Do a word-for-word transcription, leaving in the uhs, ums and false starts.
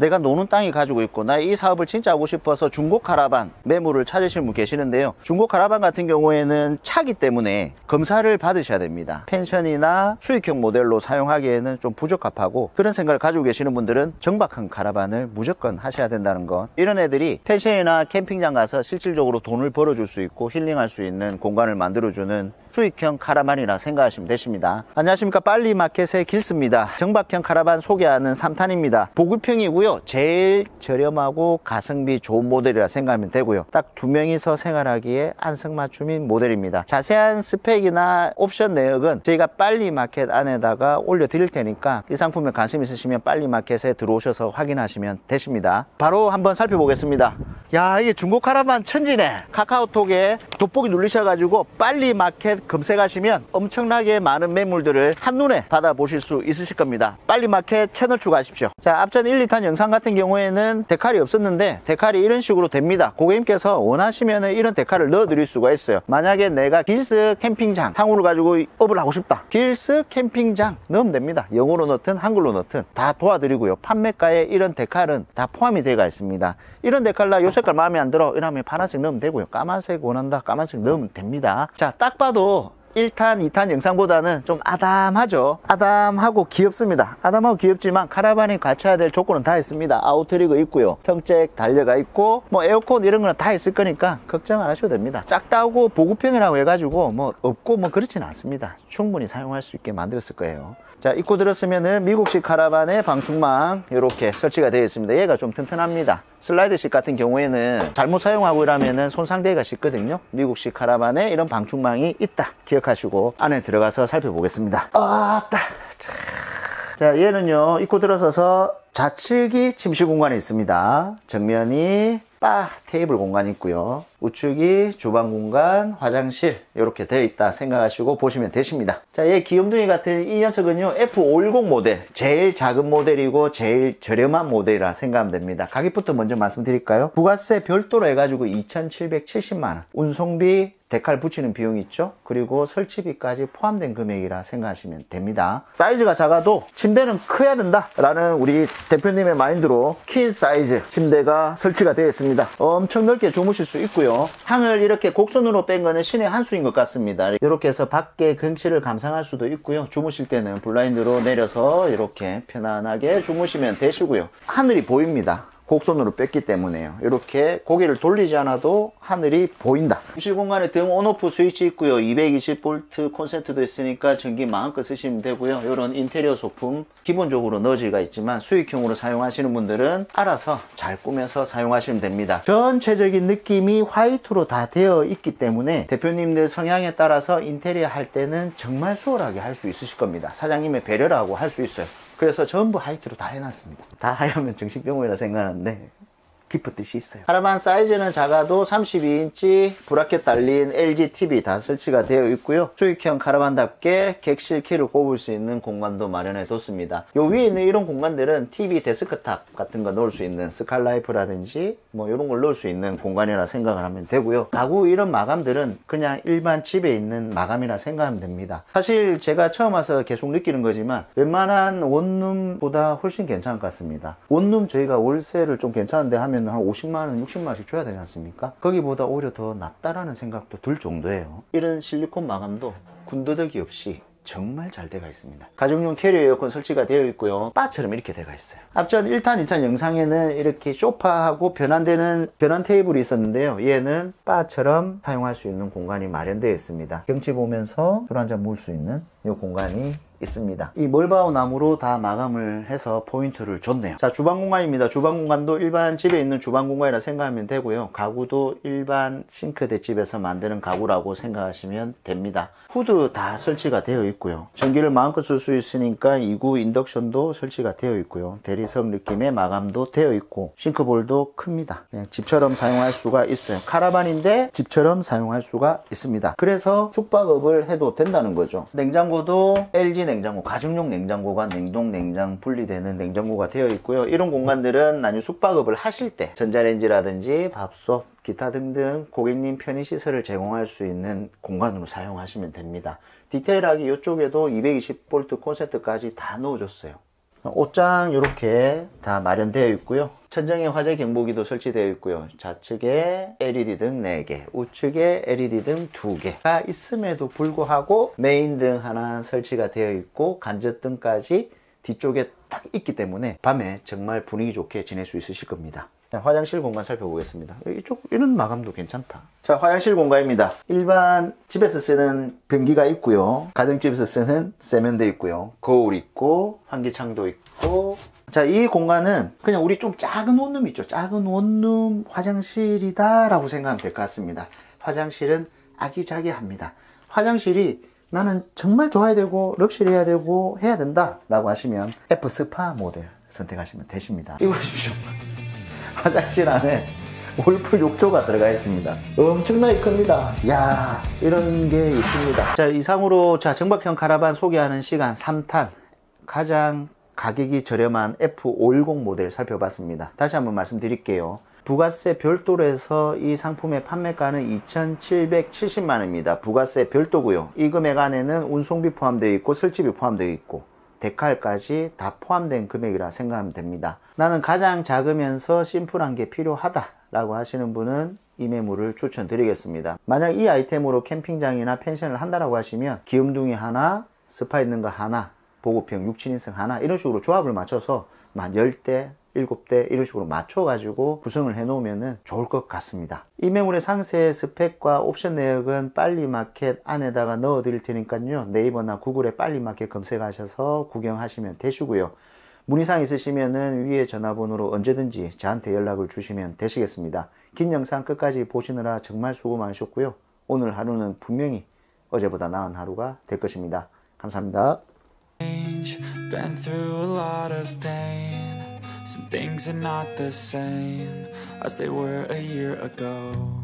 내가 노는 땅이 가지고 있고 나 이 사업을 진짜 하고 싶어서 중고 카라반 매물을 찾으시는 분 계시는데요, 중고 카라반 같은 경우에는 차기 때문에 검사를 받으셔야 됩니다. 펜션이나 수익형 모델로 사용하기에는 좀 부적합하고, 그런 생각을 가지고 계시는 분들은 정박형 카라반을 무조건 하셔야 된다는 것. 이런 애들이 펜션이나 캠핑장 가서 실질적으로 돈을 벌어줄 수 있고 힐링할 수 있는 공간을 만들어주는 수익형 카라반이라 생각하시면 되십니다. 안녕하십니까, 빨리마켓의 길스입니다. 정박형 카라반 소개하는 삼 탄입니다 보급형이고요, 제일 저렴하고 가성비 좋은 모델이라 생각하면 되고요, 딱 두 명이서 생활하기에 안성맞춤인 모델입니다. 자세한 스펙이나 옵션 내역은 저희가 빨리마켓 안에다가 올려드릴 테니까 이 상품에 관심 있으시면 빨리마켓에 들어오셔서 확인하시면 되십니다. 바로 한번 살펴보겠습니다. 야, 이게 중고 카라반 천지네. 카카오톡에 돋보기 눌리셔가지고 빨리마켓 검색하시면 엄청나게 많은 매물들을 한눈에 받아보실 수 있으실 겁니다. 빨리마켓 채널 추가하십시오. 자, 앞전 일, 이 탄 영상 같은 경우에는 데칼이 없었는데 데칼이 이런 식으로 됩니다. 고객님께서 원하시면 이런 데칼을 넣어 드릴 수가 있어요. 만약에 내가 길스 캠핑장 상호를 가지고 업을 하고 싶다, 길스 캠핑장 넣으면 됩니다. 영어로 넣든 한글로 넣든 다 도와드리고요, 판매가에 이런 데칼은 다 포함이 되어 있습니다. 이런 데칼 나 요 색깔 마음에 안 들어 이러면 파란색 넣으면 되고요, 까만색 원한다 까만색 넣으면 됩니다. 자, 딱 봐도 일 탄, 이 탄 영상보다는 좀 아담하죠. 아담하고 귀엽습니다. 아담하고 귀엽지만 카라반이 갖춰야 될 조건은 다 있습니다. 아웃리거 있고요, 평잭 달려가 있고 뭐 에어컨 이런 거는 다 있을 거니까 걱정 안 하셔도 됩니다. 작다고 보급형이라고 해가지고 뭐 없고 뭐 그렇지는 않습니다. 충분히 사용할 수 있게 만들었을 거예요. 자, 입고 들었으면은 미국식 카라반의 방충망 이렇게 설치가 되어 있습니다. 얘가 좀 튼튼합니다. 슬라이드식 같은 경우에는 잘못 사용하고 이러면은 손상되기가 쉽거든요. 미국식 카라반에 이런 방충망이 있다 기억하시고 안에 들어가서 살펴보겠습니다. 아따. 자, 얘는요 입고 들어서서 좌측이 침실 공간이 있습니다. 정면이 바 테이블 공간이 있고요, 우측이 주방 공간, 화장실 이렇게 되어 있다 생각하시고 보시면 되십니다. 자, 얘 귀염둥이 같은 이 녀석은요 에프 오백십 모델, 제일 작은 모델이고 제일 저렴한 모델이라 생각하면 됩니다. 가격부터 먼저 말씀드릴까요? 부가세 별도로 해가지고 이천칠백칠십만 원, 운송비, 데칼 붙이는 비용 있죠? 그리고 설치비까지 포함된 금액이라 생각하시면 됩니다. 사이즈가 작아도 침대는 커야 된다 라는 우리 대표님의 마인드로 퀸 사이즈 침대가 설치가 되어 있습니다. 엄청 넓게 주무실 수 있고요, 탕을 이렇게 곡선으로 뺀 거는 신의 한 수인 것 같습니다. 이렇게 해서 밖에 경치를 감상할 수도 있고요, 주무실 때는 블라인드로 내려서 이렇게 편안하게 주무시면 되시고요, 하늘이 보입니다. 곡선으로 뺐기 때문에요. 이렇게 고개를 돌리지 않아도 하늘이 보인다. 침실 공간에 등 온오프 스위치 있고요, 이백이십 볼트 콘센트도 있으니까 전기 마음껏 쓰시면 되고요, 이런 인테리어 소품 기본적으로 너즈가 있지만 수익형으로 사용하시는 분들은 알아서 잘 꾸며서 사용하시면 됩니다. 전체적인 느낌이 화이트로 다 되어 있기 때문에 대표님들 성향에 따라서 인테리어 할 때는 정말 수월하게 할 수 있으실 겁니다. 사장님의 배려라고 할 수 있어요. 그래서 전부 하이트로 다 해놨습니다. 다 하얀면 정신병원이라 생각하는데 깊은 뜻이 있어요. 카라반 사이즈는 작아도 삼십이 인치 브라켓 달린 엘지 티비 다 설치가 되어 있고요, 수익형 카라반답게 객실 키를 꼽을 수 있는 공간도 마련해 뒀습니다. 요 위에 있는 이런 공간들은 티비 데스크탑 같은 거 넣을 수 있는 스칼라이프라든지 뭐 이런 걸 넣을 수 있는 공간이라 생각을 하면 되고요, 가구 이런 마감들은 그냥 일반 집에 있는 마감이라 생각하면 됩니다. 사실 제가 처음 와서 계속 느끼는 거지만 웬만한 원룸보다 훨씬 괜찮을 것 같습니다. 원룸 저희가 월세를 좀 괜찮은데 하면 한 오십만 원, 육십만 원씩 줘야 되지 않습니까? 거기보다 오히려 더 낫다라는 생각도 들 정도예요. 이런 실리콘 마감도 군더더기 없이 정말 잘 되어 있습니다. 가정용 캐리어 에어컨 설치가 되어 있고요, 바처럼 이렇게 되어 있어요. 앞전 일 탄, 이 탄 영상에는 이렇게 소파하고 변환되는 변환 테이블이 있었는데요, 얘는 바처럼 사용할 수 있는 공간이 마련되어 있습니다. 경치 보면서 술 한잔 먹을 수 있는 이 공간이 있습니다. 이 멀바오 나무로 다 마감을 해서 포인트를 줬네요. 자, 주방 공간입니다. 주방 공간도 일반 집에 있는 주방 공간이라 생각하면 되고요, 가구도 일반 싱크대 집에서 만드는 가구라고 생각하시면 됩니다. 후드 다 설치가 되어 있고요, 전기를 마음껏 쓸 수 있으니까 이 구 인덕션도 설치가 되어 있고요, 대리석 느낌의 마감도 되어 있고 싱크볼도 큽니다. 그냥 집처럼 사용할 수가 있어요. 카라반인데 집처럼 사용할 수가 있습니다. 그래서 숙박업을 해도 된다는 거죠. 냉장고도 엘지 냉장고, 가정용 냉장고가 냉동 냉장 분리되는 냉장고가 되어 있고요, 이런 공간들은 나중에 숙박업을 하실 때 전자레인지라든지 밥솥, 기타 등등 고객님 편의시설을 제공할 수 있는 공간으로 사용하시면 됩니다. 디테일하게 이쪽에도 이백이십 볼트 콘센트까지 다 넣어줬어요. 옷장 이렇게 다 마련되어 있고요. 천정에 화재 경보기도 설치되어 있고요. 좌측에 엘이디 등 네 개, 우측에 엘이디 등 두 개가 있음에도 불구하고 메인등 하나 설치가 되어 있고 간접등까지 뒤쪽에 딱 있기 때문에 밤에 정말 분위기 좋게 지낼 수 있으실 겁니다. 화장실 공간 살펴보겠습니다. 이쪽 이런 마감도 괜찮다. 자, 화장실 공간입니다. 일반 집에서 쓰는 변기가 있고요, 가정집에서 쓰는 세면대 있고요, 거울 있고 환기창도 있고. 자, 이 공간은 그냥 우리 좀 작은 원룸 있죠, 작은 원룸 화장실이다 라고 생각하면 될 것 같습니다. 화장실은 아기자기합니다. 화장실이 나는 정말 좋아야 되고 럭셔리해야 되고 해야 된다 라고 하시면 F 스파 모델 선택하시면 되십니다. 이거 보십시오. 화장실 안에 월풀 욕조가 들어가 있습니다. 엄청나게 큽니다. 이야, 이런 게 있습니다. 자, 이상으로 자 정박형 카라반 소개하는 시간 삼 탄 가장 가격이 저렴한 에프 오백십 모델 살펴봤습니다. 다시 한번 말씀드릴게요. 부가세 별도로 해서 이 상품의 판매가는 이천칠백칠십만 원입니다. 부가세 별도고요. 이 금액 안에는 운송비 포함되어 있고 설치비 포함되어 있고 데칼까지 다 포함된 금액이라 생각하면 됩니다. 나는 가장 작으면서 심플한 게 필요하다 라고 하시는 분은 이 매물을 추천드리겠습니다. 만약 이 아이템으로 캠핑장이나 펜션을 한다라고 하시면 기음둥이 하나, 스파 있는 거 하나, 보급형 육, 칠인승 하나 이런 식으로 조합을 맞춰서 한 열 대, 일곱 대 이런 식으로 맞춰 가지고 구성을 해 놓으면 좋을 것 같습니다. 이 매물의 상세 스펙과 옵션 내역은 빨리마켓 안에다가 넣어 드릴 테니까요, 네이버나 구글에 빨리마켓 검색하셔서 구경하시면 되시고요. 문의사항 있으시면 위에 전화번호로 언제든지 저한테 연락을 주시면 되시겠습니다. 긴 영상 끝까지 보시느라 정말 수고 많으셨고요, 오늘 하루는 분명히 어제보다 나은 하루가 될 것입니다. 감사합니다. Some things are not the same as they were a year ago.